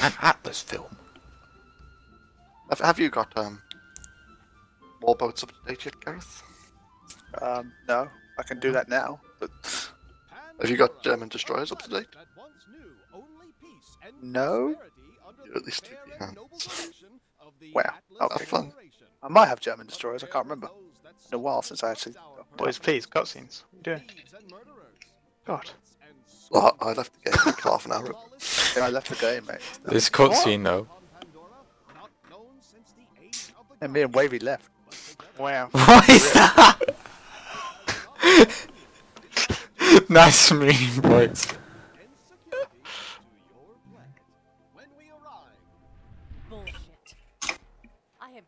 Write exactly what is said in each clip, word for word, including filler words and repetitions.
an Atlas film. Have, have you got um, more boats up to date yet, Gareth? Um, no, I can do that now. But have you got German destroyers up to date? No. You're at least sleepy, huh? Wow, that'll be fun. I might have German destroyers. I can't remember. It's been a while since I actually. Boys, please, cutscenes. What are you doing? God. Well, I left the game like half an hour ago. I left the game, mate. This cutscene though. And me and Wavy left. Wow. What is that? Nice meme, boys.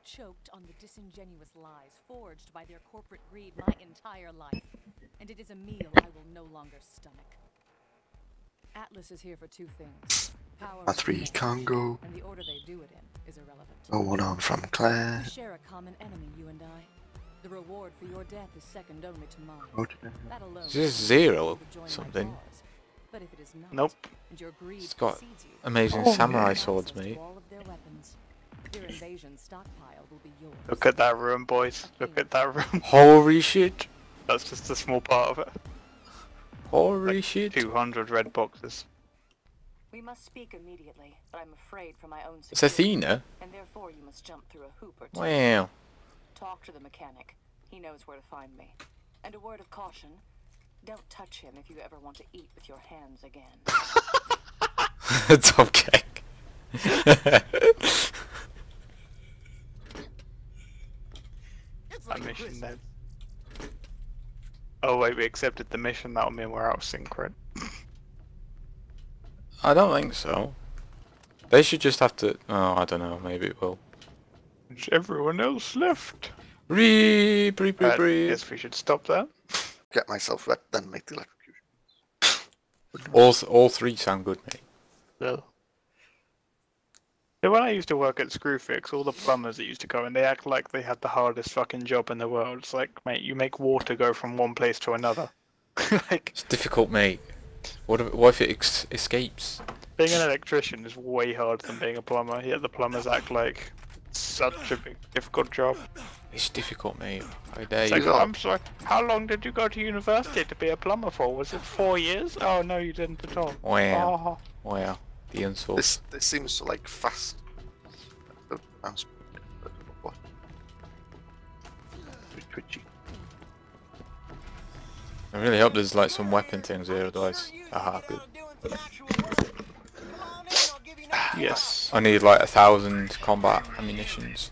Choked on the disingenuous lies forged by their corporate greed my entire life, and it is a meal I will no longer stomach. Atlas is here for two things. Power a three Congo, and the order they do it in is irrelevant. Oh, one on from Claire. We share a common enemy, you and I. The reward for your death is second only to mine. Oh, that alone is this zero something. But if it is not, nope. And your greed it's got amazing oh, samurai man. Swords, mate. Your invasion stockpile will be yours. Look at that room, boys. Look at that room. Holy shit. That's just a small part of it. Holy like shit. two hundred red boxes. We must speak immediately, but I'm afraid for my own security. It's Athena. And therefore you must jump through a hoop or two. Wow. Talk to the mechanic. He knows where to find me. And a word of caution. Don't touch him if you ever want to eat with your hands again. It's okay. That mission then. Oh wait, we accepted the mission, that'll mean we're out of sync, right? I don't think so. They should just have to... oh, I don't know, maybe it will. Is everyone else left? Breathe, breathe, breathe, breathe. Yes, we should stop that. Get myself wet, then make the electrocution. All, th all three sound good, mate. No. So when I used to work at Screwfix, all the plumbers that used to come in, they act like they had the hardest fucking job in the world. It's like, mate, you make water go from one place to another. Like, it's difficult, mate. What if, what if it ex escapes? Being an electrician is way harder than being a plumber, yet the plumbers act like it's such a big, difficult job. It's difficult, mate. I dare you. Like, I'm sorry, how long did you go to university to be a plumber for? Was it four years? Oh, no, you didn't at all. Wow. Oh. Wow. The insult. This this seems like fast. What? Twitchy. I really hope there's like some weapon things here, otherwise. Aha, good. Yes. I need like a thousand combat ammunitions.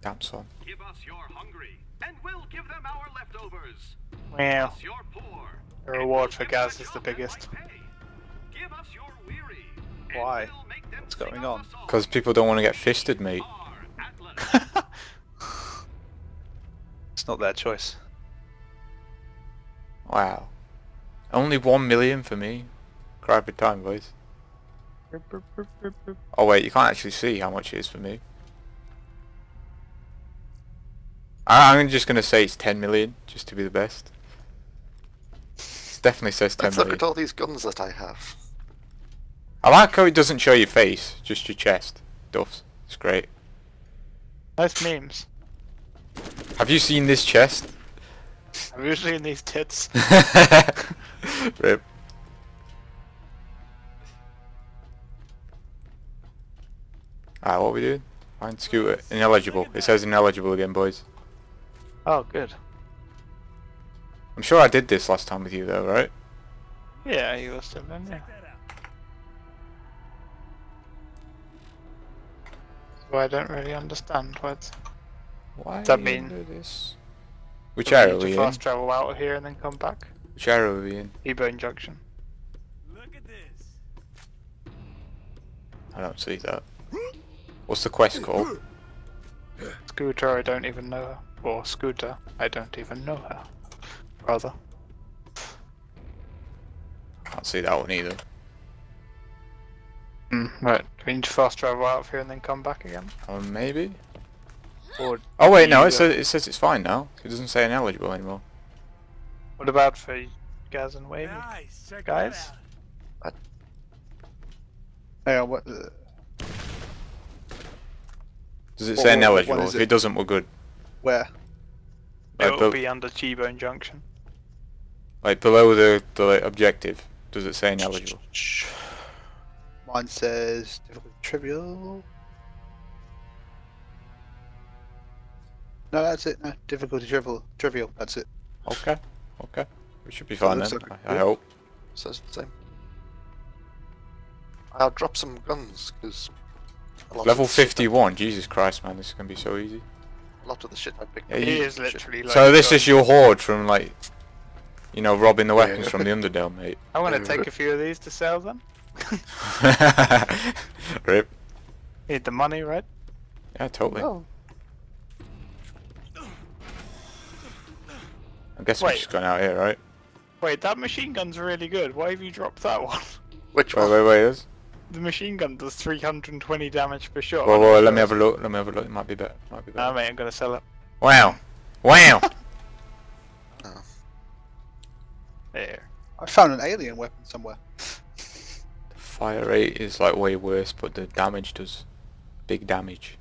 Damn son. Give us your hungry, and we'll give them our leftovers. Well. The reward for Gaz is the biggest. Why? What's going on? Because people don't want to get fisted, mate. It's not their choice. Wow. Only one million for me. Cry for time, boys. Oh wait, you can't actually see how much it is for me. I'm just going to say it's ten million, just to be the best. Definitely says ten. Let's look at all these guns that I have. I like how it doesn't show your face, just your chest. Duffs. It's great. Nice memes. Have you seen this chest? Have you seen these tits? Rip. Alright, what are we doing? Find Scooter. Ineligible. It says ineligible again, boys. Oh, good. I'm sure I did this last time with you though, right? Yeah, you must have done, yeah. So I don't really understand what Why that mean. Do this? Which so area are we in? Fast travel out of here and then come back. Which area are we in? Ebon Junction. Look at this. I don't see that. What's the quest called? Scooter, I don't even know her. Or Scooter, I don't even know her. Rather. Can't see that one either. Mm, right, do we need to fast travel out of here and then come back again? Or um, maybe? Or oh wait, no, it says, it says it's fine now. It doesn't say ineligible anymore. What about for Gaz and Wavy? Nice, guys? I Hey, what? Uh, Does it say no eligible? If it? it doesn't, we're good. Where? Like It'll be under T-Bone Junction. Like below the the objective. Does it say ineligible? Mine says trivial. No, that's it. No, difficulty trivial. Trivial. That's it. Okay. Okay. We should be fine then. Like I, I hope. So that's the same. I'll drop some guns because. Level fifty-one. Jesus Christ, man! This is gonna be so easy. A lot of the shit I picked. Yeah, you, it is literally. Like so this gun. Is your horde from like, you know, robbing the weapons yeah. from the Underdale, mate. I want to take a few of these to sell them. Rip. Need the money, right? Yeah, totally. Oh. I guess we're just going out here, right? Wait, that machine gun's really good. Why have you dropped that one? Which one? Wait, wait, wait. Is? The machine gun does three hundred twenty damage per shot. Whoa, whoa, let me have a look. Let me have a look. It might be better. Might be better. Nah, mate, I'm gonna sell it. Wow, wow. Oh. There. I found an alien weapon somewhere. The fire rate is like way worse, but the damage does big damage.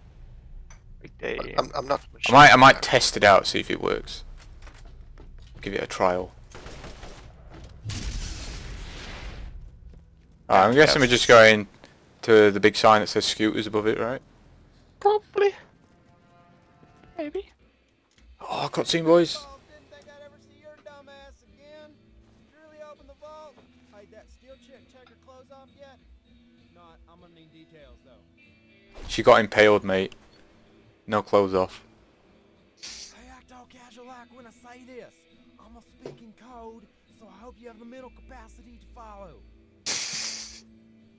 Big day. I'm, I'm not. I might, I might now. test it out, see if it works. Give it a trial. Right, I'm guessing yes. we're just going to the big sign that says scooters above it, right? Probably. Maybe. Oh, cutscene, boys. Oh, didn't think I'd ever see your dumb ass again. Really open the vault. Hey, that steel chick, check her clothes off yet? Not. I'm gonna need details though. She got impaled, mate. No clothes off. I act all casual like when I say this. I'm a speaking code, so I hope you have the mental capacity to follow.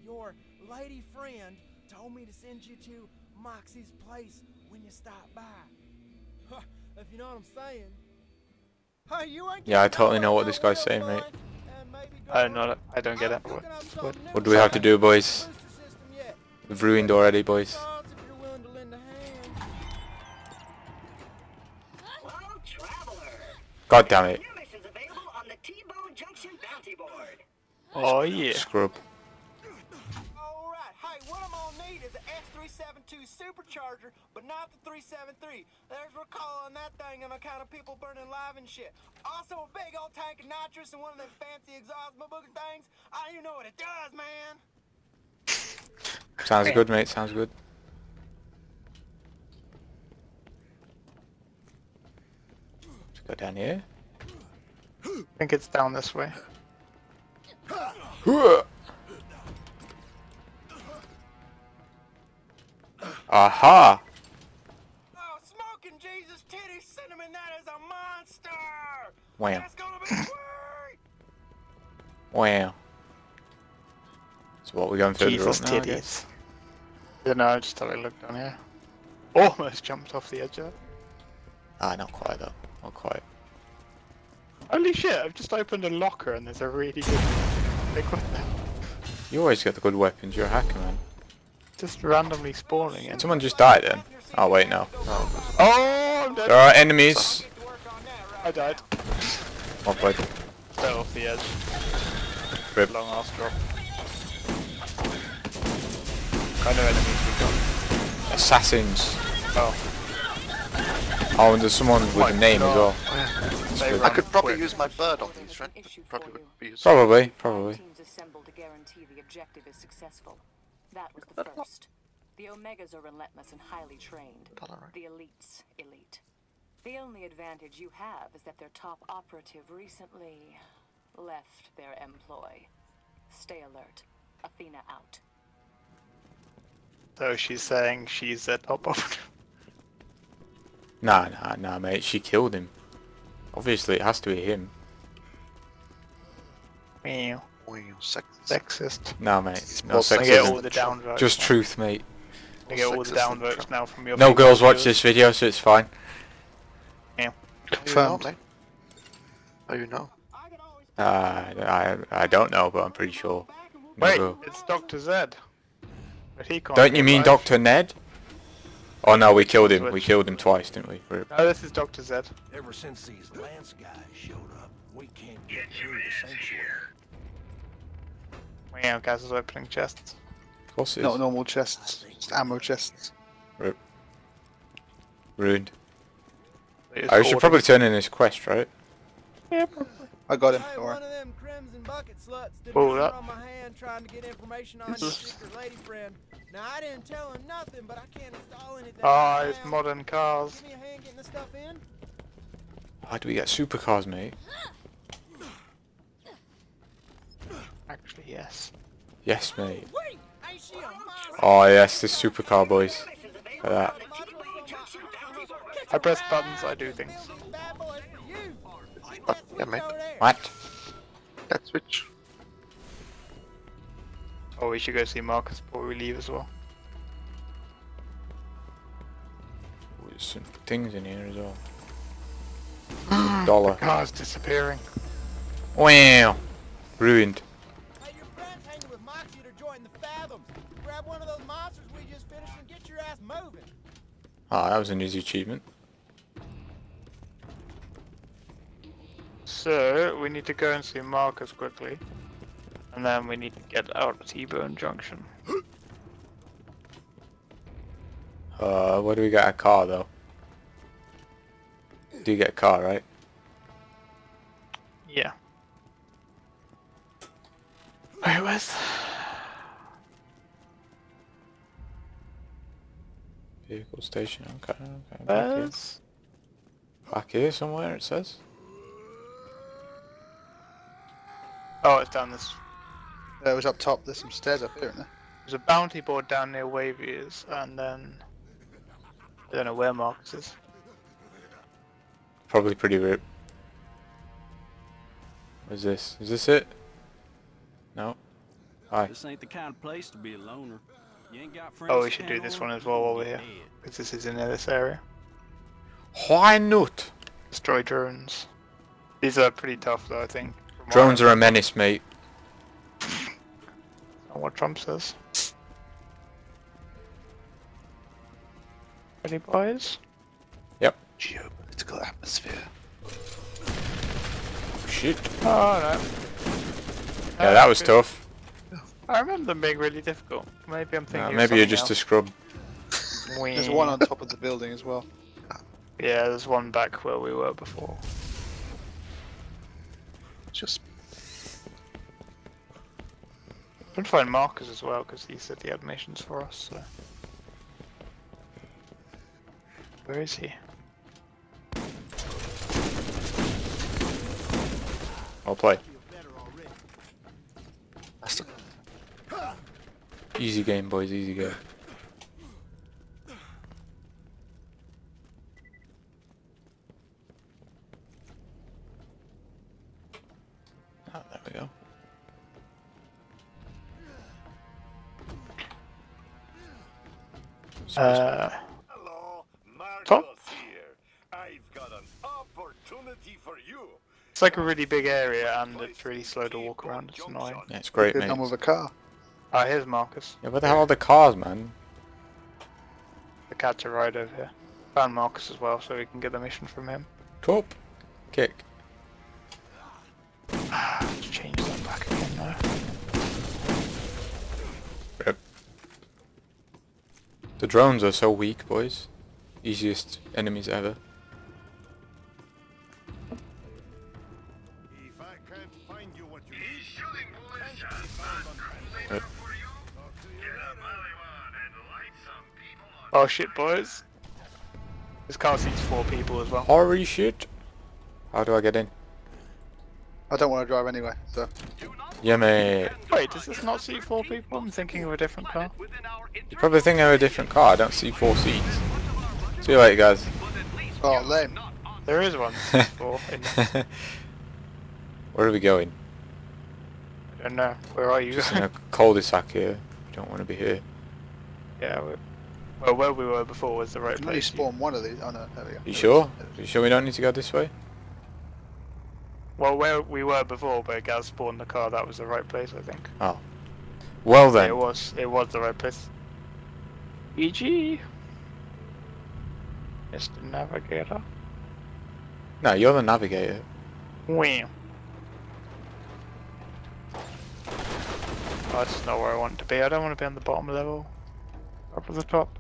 Your lady friend told me to send you to Moxie's place when you stop by. Huh, if you know what I'm saying. Hey, you ain't yeah, I totally know what this guy's saying, mate. I don't know. I don't get it. What, what, what do we have to do, boys? We've ruined already, boys. God damn it. Oh, yeah. Scrub. X three seventy-two supercharger, but not the three seventy-three. There's recall on that thing on account of people burning live and shit. Also a big old tank of nitrous and one of them fancy exhaust mabooking things. I don't even know what it does, man. Sounds good, mate. Sounds good. Let's go down here. I think it's down this way. Aha! Oh, smoking Jesus titty cinnamon, that is a monster! Wow. That's gonna be great! Wow. So what, we're going further Jesus up now, titties. I guess? Yeah, no, I just thought I looked down here. Almost jumped off the edge of it. Ah, not quite though. Not quite. Holy shit, I've just opened a locker and there's a really good big weapon. You always get the good weapons, you're a hacker, man. Just randomly spawning in. Someone just died then. Oh wait, no. Oh, I'm dead. There are enemies. I died. One blade. Fell off the edge. Rip. Long ass drop. What kind of enemies we got? Assassins. Oh. Oh, and there's someone with oh a name God. as well. Yeah. I could probably quick. use my bird on these, right? Probably would be useful. Probably, probably. Teams assembled to guarantee the objective is successful. That was the first. The Omegas are relentless and highly trained. The elites, elite. The only advantage you have is that their top operative recently left their employ. Stay alert. Athena out. So she's saying she's a top operative? Nah, nah, nah, mate. She killed him. Obviously, it has to be him. Meow. Sexist. Sexist. No, mate. No sexist. I get all the downvotes. Just truth, mate. I get all the downvotes now from your. No girls watch this video, so it's fine. Yeah. Confirmed. Oh, you know? Uh, I I don't know, but I'm pretty sure. Wait, no, it's Doctor Zed. But he can't. Don't you mean alive. Doctor Ned? Oh no, we killed him. We killed him twice, didn't we? Rip. No, this is Doctor Zed. Ever since these Lance guys showed up, we can't get through the sanctuary. Wow, guys is opening chests. Of course it is. Not normal chests, just ammo chests. Rip. Ruined. I oh, should probably turn in his quest, right? Yeah, probably. I got him. All right. Oh, that. Ah, it's modern cars. Why do we get supercars, mate? Actually, yes. Yes, mate. Oh, yes, this supercar, boys. Look at that. I press buttons, I do things. Oh, yeah, mate. What? That switch. Oh, we should go see Marcus before we leave as well. Oh, there's some things in here as well. Dollar. The car's disappearing. Wow. Ruined. Hey, your friends hanging with Moxie to join the Fathoms. Grab one of those monsters we just finished and get your ass moving. Ah, oh, that was an easy achievement. So, we need to go and see Marcus quickly. And then we need to get out of T-Bone Junction. Uh, where do we get a car though? Do you get a car, right? Yeah. Where was? Vehicle station, okay, okay. Back here. Back here somewhere it says. Oh, it's down this. Uh, it was up top. There's some stairs up here, isn't there? There's a bounty board down near Wavy's, and then I don't know where Marcus is. Probably pretty rip. What is this? Is this it? No. Hi. This ain't the kind of place to be a loner. You ain't got friends. Oh, we should do this one as well while we're here, because this is in this area. Why not? Destroy drones. These are pretty tough, though, I think. Drones are a menace, mate. Not what Trump says. Any boys? Yep. Geopolitical atmosphere. Oh, shit. Oh no. Yeah, that was tough. I remember them being really difficult. Maybe I'm thinking. No, maybe you're just else. a scrub. There's one on top of the building as well. Yeah, there's one back where we were before. Just I'm gonna find Marcus as well because he said he had missions for us. So. Where is he? I'll play. Easy game, boys. Easy game. Uh, Hello, Marcus here. I've got an opportunity for you. It's like a really big area and it's really slow to walk around, it's annoying. Yeah, it's great, mate. Come with a car. Ah, oh, here's Marcus. Yeah, where the hell are the cars, man? The cats are right over here. Found Marcus as well, so we can get the mission from him. Cool. Kick. Let's change that back again now. Rip. The drones are so weak, boys. Easiest enemies ever. If I can't find you what you need, shooting militia, man. Get a Mali one and light some people on. Oh shit, boys. This car seats four people as well. Holy shit. How do I get in? I don't want to drive anyway, so. Yeah, mate. Wait, does this not seat four people? I'm thinking of a different car. You're probably thinking of a different car. I don't see four seats. See you later, guys. Oh, lame. There is one. four in Where are we going? I don't know. Where are you? Just in a cul-de-sac here. You don't want to be here. Yeah. We're... Well, where we were before was the right place. Can we spawn one of these? Oh no, there we go. You sure? You sure we don't need to go this way? Well, where we were before, where Gaz spawned the car, that was the right place, I think. Oh. Well then. It was. It was the right place. E G. Mister Navigator. No, you're the navigator. Wham. Oh, that's not where I want to be. I don't want to be on the bottom level. Up at the top.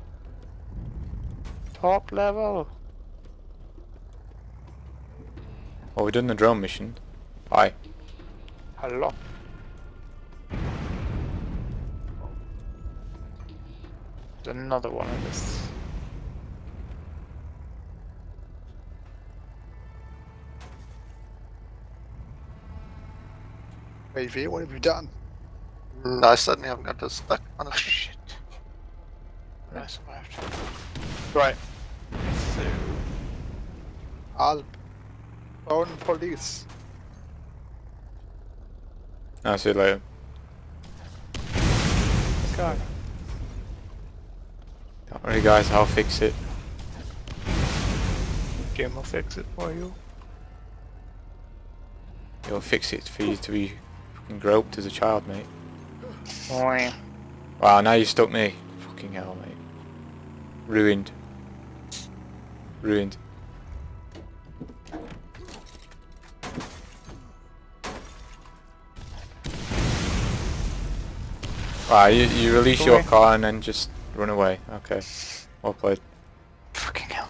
Top level! Well, we're doing the drone mission. Hi. Hello. There's another one of this. A V, what have you done? No, I suddenly haven't got this stuck on it. Shit. I survived. Right. So. Alp. Own police. I'll see you later. Let's go. Don't worry, guys, I'll fix it. Jim will fix it for you. He'll fix it for you to be fucking groped as a child, mate. Wow, now you stuck me. Fucking hell, mate. Ruined. Ruined. Wow, you, you release Go your away. car and then just run away. Okay. Well played. Fucking hell.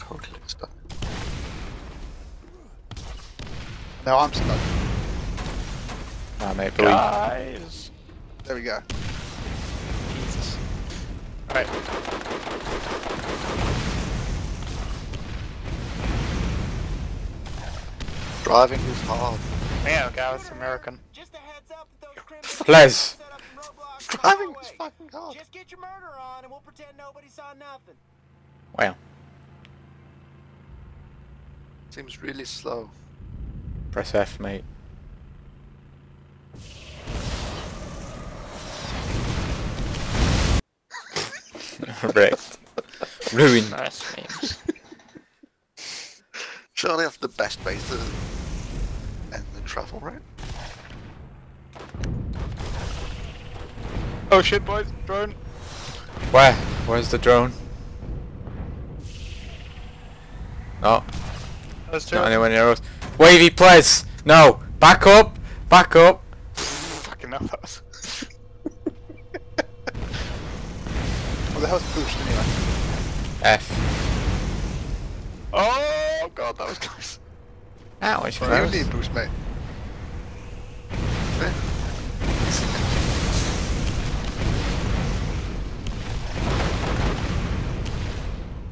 Totally stuck. No, I'm stuck. Nah, mate, believe. Guys. There we go. Jesus. Alright. Driving is hard. Yeah, guy was American. Les! Driving was fucking hard. Just get your murder on and we'll pretend nobody saw nothing. Wow. Seems really slow. Press F, mate. Wrecked. Ruined. Surely that's the best base to end the travel, right? Oh shit, boys! Drone! Where? Where's the drone? No. That's not anywhere near us. Wavy place! No! Back up! Back up! Fucking hell, that was... What the hell's pushed anyway? F. Oh god, that was close. Ow, I should have. You need boost, mate.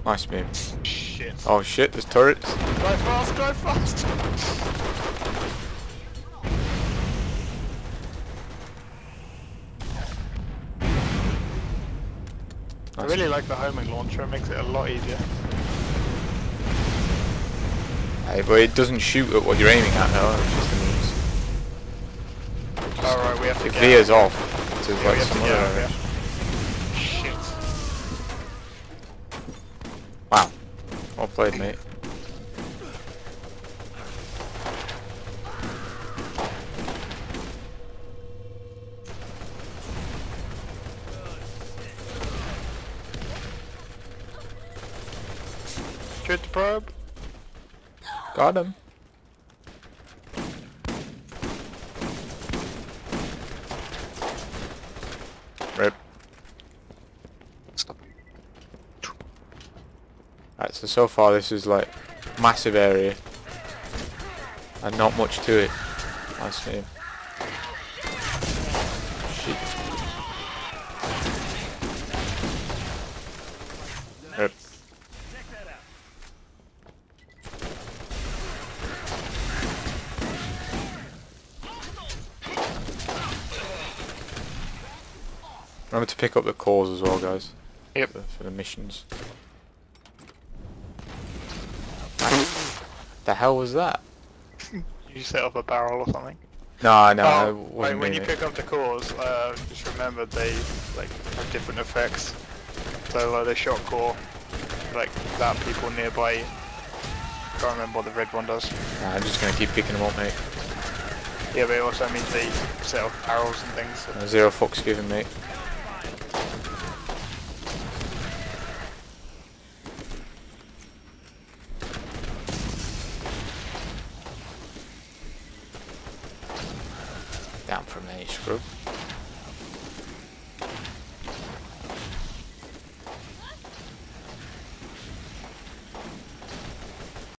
Nice move. Shit. Oh shit, there's turrets. Drive fast, drive fast! I really like the homing launcher, it makes it a lot easier. Hey, but it doesn't shoot at what you're aiming at now, it's just the moves. Alright, we have to it get It veers out. off to yeah, like some to other area. Shit. Wow. Well played, mate. Shoot the probe. Got him. Rip. Stop. Alright, so so far this is like massive area and not much to it. I see him. Shit. Rip. Remember to pick up the cores as well, guys. Yep. For, for the missions. The hell was that? You set up a barrel or something? No, no, oh, it wasn't When you it. pick up the cores, uh, just remember they like have different effects. So like the shot core, like that people nearby. You. Can't remember what the red one does. Nah, I'm just gonna keep picking them up, mate. Yeah, but it also means they set up barrels and things. So. No, zero fucks given, mate. down from the age group.